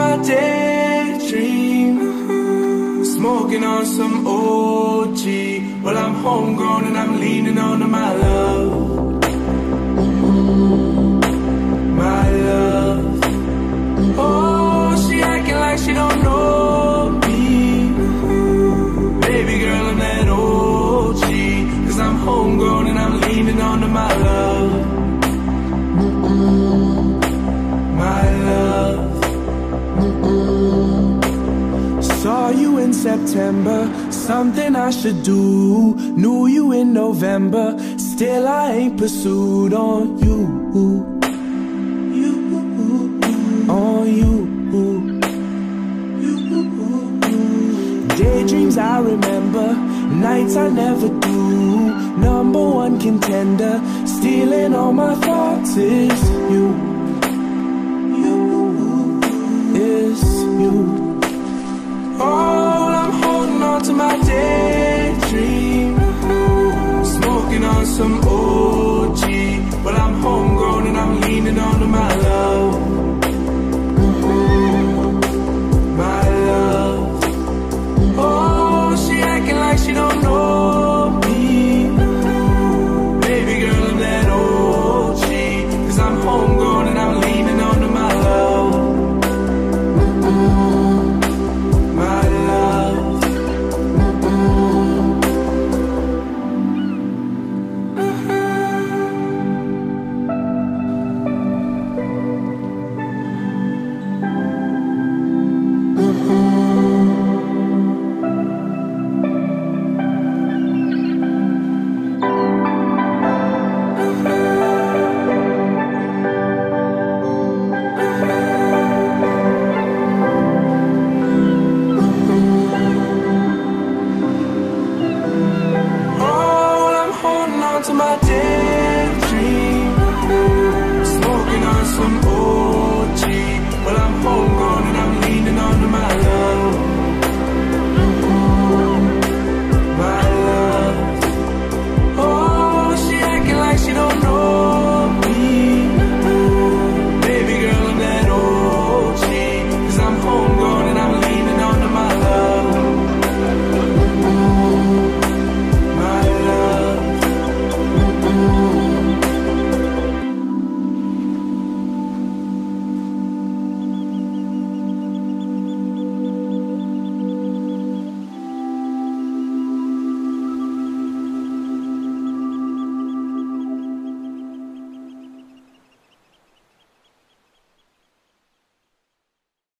my daydream, smoking on some OG. Well, I'm homegrown and I'm leaning on to my love. My love. Oh, she acting like she don't know me. Baby girl, I'm that OG, 'cause I'm homegrown and I'm leaning on to my love. My love. Saw you in September, something I should do. Knew you in November, still I ain't pursued on you. On you. Daydreams I remember, nights I never do. Number one contender, stealing all my thoughts is you. You. All I'm holding on to my daydream, smoking on some old.